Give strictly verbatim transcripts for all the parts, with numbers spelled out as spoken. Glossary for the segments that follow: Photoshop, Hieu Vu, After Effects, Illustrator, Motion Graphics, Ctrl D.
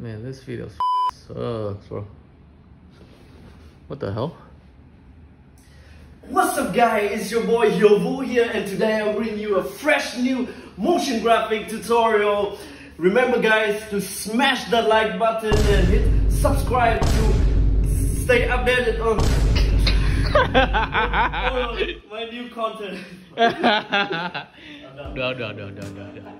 Man, this video sucks, bro. What the hell? What's up, guys? It's your boy Hieu Vu here, and today I'm bringing you a fresh new motion graphic tutorial. Remember, guys, to smash that like button and hit subscribe to stay updated on my new content. No, no, no, no, no, no.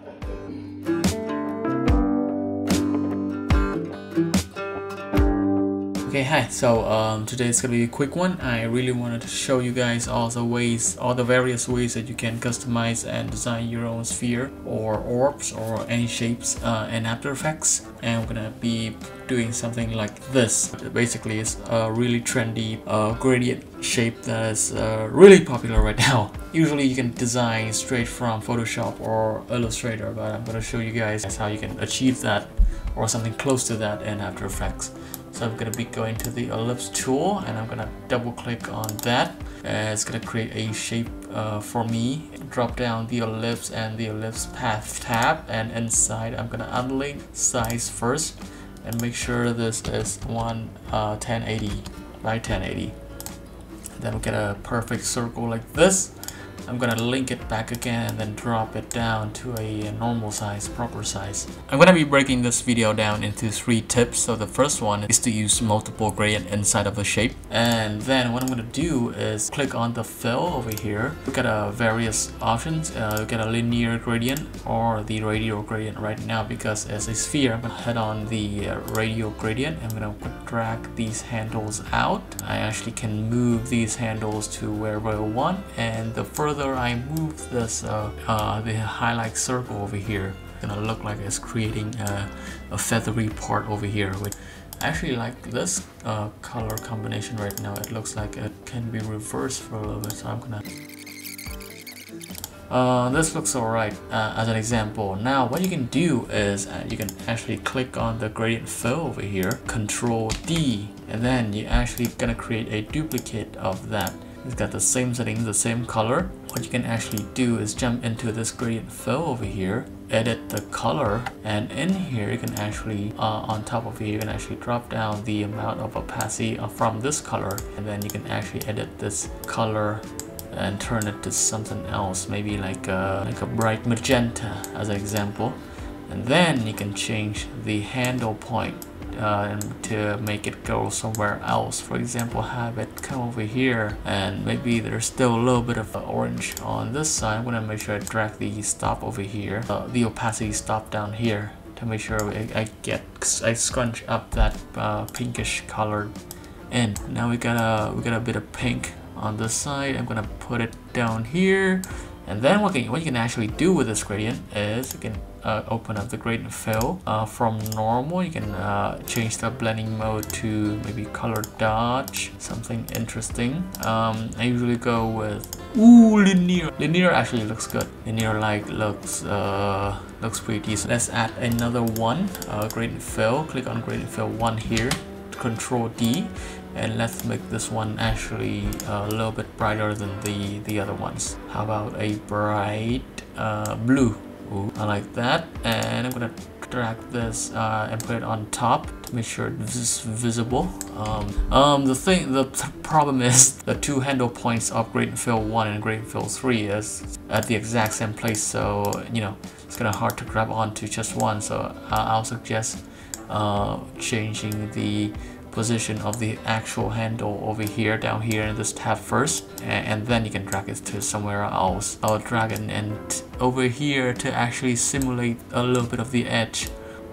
Okay, hi, so um, today is gonna be a quick one. I really wanted to show you guys all the ways, all the various ways that you can customize and design your own sphere or orbs or any shapes uh, in After Effects. And we're gonna be doing something like this. Basically, it's a really trendy uh, gradient shape that is uh, really popular right now. Usually you can design straight from Photoshop or Illustrator, but I'm gonna show you guys how you can achieve that or something close to that in After Effects. So I'm going to be going to the ellipse tool and I'm going to double click on that. Uh, it's going to create a shape uh, for me. Drop down the ellipse and the ellipse path tab, and inside I'm going to unlink size first and make sure this is one uh, ten eighty by ten eighty. Then we'll get a perfect circle like this. I'm gonna link it back again and then drop it down to a normal size, proper size. I'm gonna be breaking this video down into three tips. So the first one is to use multiple gradient inside of the shape. And then what I'm gonna do is click on the fill over here. Look at uh, various options. Uh, you get a linear gradient or the radial gradient right now because as a sphere. I'm gonna head on the uh, radial gradient. I'm gonna drag these handles out. I actually can move these handles to wherever I want, and the further I move this uh, uh, the highlight circle over here, it's gonna look like it's creating a, a feathery part over here, which I actually like this uh, color combination right now. It looks like it can be reversed for a little bit, so I'm gonna uh, this looks alright uh, as an example. Now what you can do is uh, you can actually click on the gradient fill over here, Ctrl D, and then you're actually gonna create a duplicate of that. It's got the same settings, the same color. What you can actually do is jump into this gradient fill over here, edit the color, and in here you can actually, uh, on top of here, you can actually drop down the amount of opacity from this color, and then you can actually edit this color and turn it to something else, maybe like a, like a bright magenta as an example. And then you can change the handle point Uh, to make it go somewhere else. For example, have it come over here, and maybe there's still a little bit of orange on this side. I'm gonna make sure I drag the stop over here, uh, the opacity stop down here, to make sure I, I get I scrunch up that uh, pinkish color. And now we got a we got a bit of pink on this side. I'm gonna put it down here, and then what, can, what you can actually do with this gradient is you can Uh, open up the gradient fill. Uh, from normal, you can uh, change the blending mode to maybe color dodge, something interesting. Um, I usually go with ooh linear. Linear actually looks good. Linear like looks uh, looks pretty decent. Let's add another one. Uh, gradient fill. Click on gradient fill one here. Control D, and let's make this one actually a little bit brighter than the the other ones. How about a bright uh, blue? Ooh, I like that, and I'm gonna drag this uh, and put it on top to make sure it's visible. Um, um, the thing, the th problem is the two handle points of gradient fill one and gradient fill three is at the exact same place, so you know it's kind of hard to grab onto just one. So uh, I'll suggest uh, changing the position of the actual handle over here, down here in this tab first, and then you can drag it to somewhere else. I'll drag it and over here to actually simulate a little bit of the edge,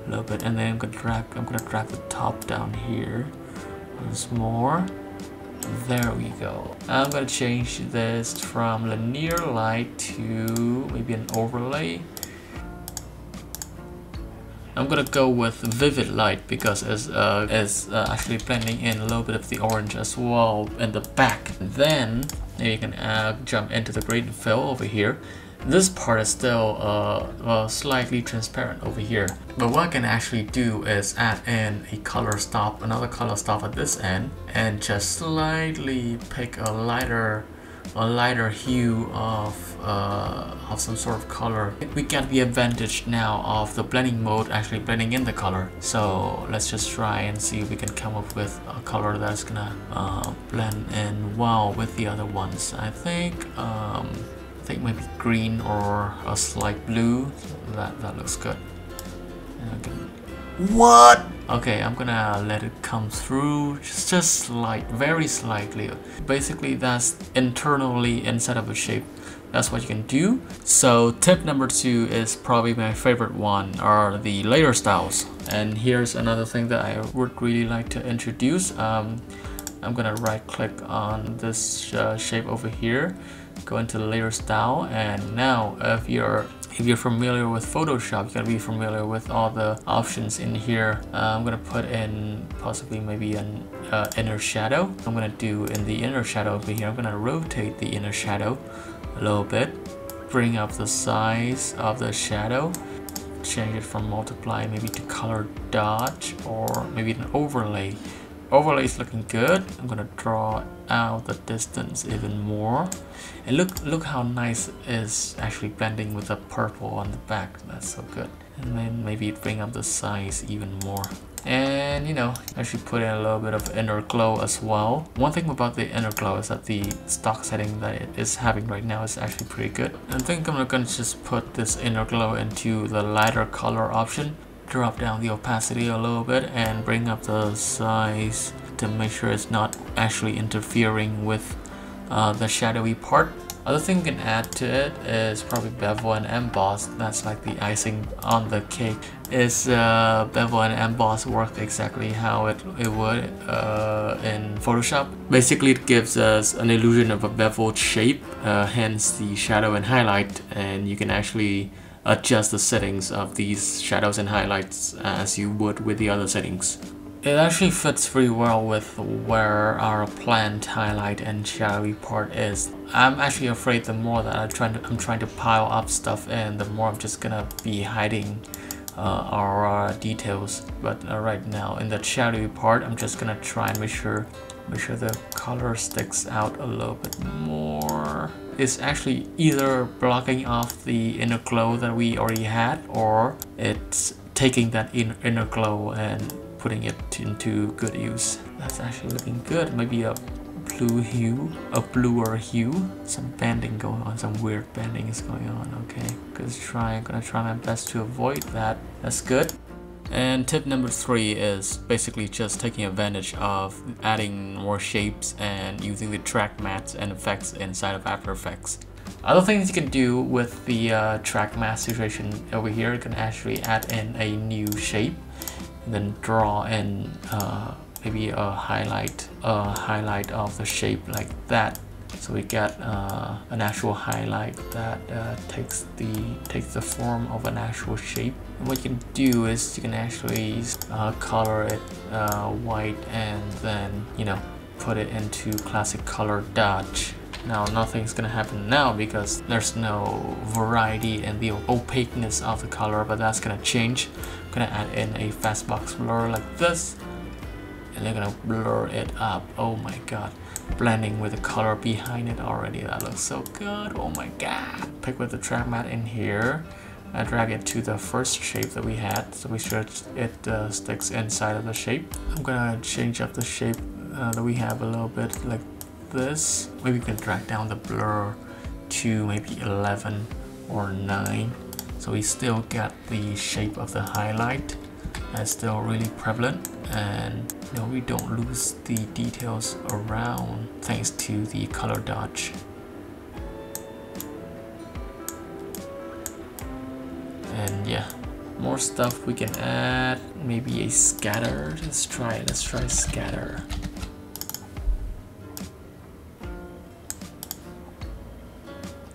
a little bit, and then I'm gonna drag. I'm gonna drag the top down here once more. There we go. I'm gonna change this from linear light to maybe an overlay. I'm gonna go with vivid light because it's, uh, it's uh, actually blending in a little bit of the orange as well in the back. And then you can uh, jump into the gradient fill over here. This part is still uh, uh, slightly transparent over here. But what I can actually do is add in a color stop, another color stop at this end, and just slightly pick a lighter a lighter hue of uh, of some sort of color. We get the advantage now of the blending mode actually blending in the color. So let's just try and see if we can come up with a color that's gonna uh, blend in well with the other ones. I think um, I think maybe green or a slight blue. That that looks good. Okay. What? Okay, I'm gonna let it come through just just slight, very slightly. Basically, that's internally inside of a shape. That's what you can do. So tip number two is probably my favorite one, are the layer styles. And here's another thing that I would really like to introduce. um, I'm gonna right click on this uh, shape over here, go into layer style, and now if you're If you're familiar with Photoshop, you're gonna be familiar with all the options in here. Uh, I'm gonna put in possibly maybe an uh, inner shadow. I'm gonna do in the inner shadow over here, I'm gonna rotate the inner shadow a little bit, bring up the size of the shadow, change it from multiply maybe to color dodge or maybe an overlay. Overlay is looking good. I'm gonna draw out the distance even more, and look look how nice it is actually blending with the purple on the back. That's so good. And then maybe bring up the size even more, and you know, actually put in a little bit of inner glow as well. One thing about the inner glow is that the stock setting that it is having right now is actually pretty good. I think I'm gonna just put this inner glow into the lighter color option, drop down the opacity a little bit, and bring up the size to make sure it's not actually interfering with uh, the shadowy part. Other thing you can add to it is probably bevel and emboss. That's like the icing on the cake. Is uh, bevel and emboss work exactly how it, it would uh, in Photoshop. Basically, it gives us an illusion of a beveled shape, uh, hence the shadow and highlight, and you can actually adjust the settings of these shadows and highlights as you would with the other settings. It actually fits pretty well with where our planned highlight and shadowy part is. I'm actually afraid the more that I'm trying to, I'm trying to pile up stuff in, the more I'm just gonna be hiding uh, our uh, details. But uh, right now in the shadowy part, I'm just gonna try and make sure, make sure the color sticks out a little bit more. It's actually either blocking off the inner glow that we already had, or it's taking that in inner glow and putting it into good use. That's actually looking good. Maybe a blue hue, a bluer hue. Some banding going on, some weird banding is going on. Okay, let's try. I'm gonna try my best to avoid that. That's good. And tip number three is basically just taking advantage of adding more shapes and using the track mats and effects inside of After Effects. Other things you can do with the uh, track mat situation over here, you can actually add in a new shape and then draw in uh, maybe a highlight, a highlight of the shape like that. So we get uh, an actual highlight that uh, takes the takes the form of an actual shape. And what you can do is you can actually uh, color it uh, white and then, you know, put it into classic color dodge. Now nothing's gonna happen now because there's no variety in the opaqueness of the color, but that's gonna change. I'm gonna add in a fast box blur like this, and they're gonna blur it up. Oh my god, blending with the color behind it already. That looks so good. Oh my god. Pick with the track mat in here and drag it to the first shape that we had, so we sure it uh, sticks inside of the shape. I'm gonna change up the shape uh, that we have a little bit like this. Maybe we can drag down the blur to maybe eleven or nine, so we still get the shape of the highlight. That's still really prevalent, and you know, we don't lose the details around thanks to the color dodge. And yeah, more stuff we can add. Maybe a scatter. Let's try let's try scatter.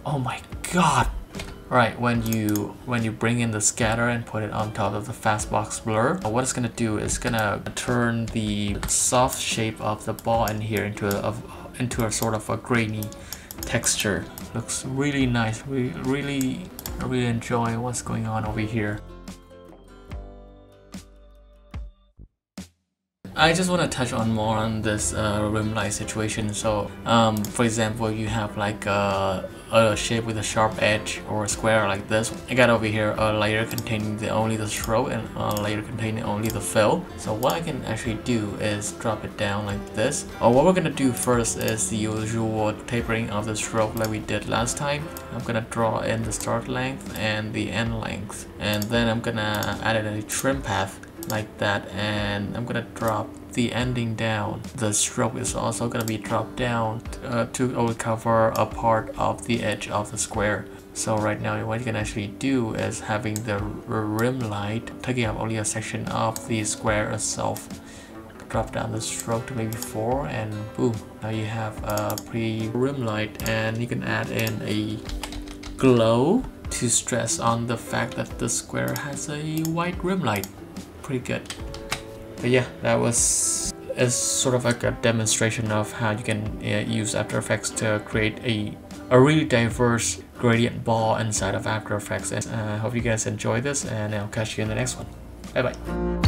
Oh my god. Right, when you when you bring in the scatter and put it on top of the fastbox blur, what it's gonna do is gonna turn the soft shape of the ball in here into a, a into a sort of a grainy texture. Looks really nice. We really really enjoy what's going on over here. I just want to touch on more on this uh, rim light situation. So um, for example, you have like a, a shape with a sharp edge or a square like this. I got over here a layer containing the, only the stroke and a layer containing only the fill. So what I can actually do is drop it down like this. Or what we're going to do first is the usual tapering of the stroke like we did last time. I'm going to draw in the start length and the end length, and then I'm going to add in a trim path like that, and I'm gonna drop the ending down. The stroke is also gonna be dropped down uh, to cover a part of the edge of the square. So right now what you can actually do is having the rim light taking up only a section of the square itself. Drop down the stroke to maybe four, and boom, now you have a pretty rim light. And you can add in a glow to stress on the fact that the square has a white rim light. Pretty good. But yeah, that was is sort of like a demonstration of how you can uh, use After Effects to create a a really diverse gradient ball inside of After Effects. And I uh, hope you guys enjoy this, and I'll catch you in the next one. Bye bye.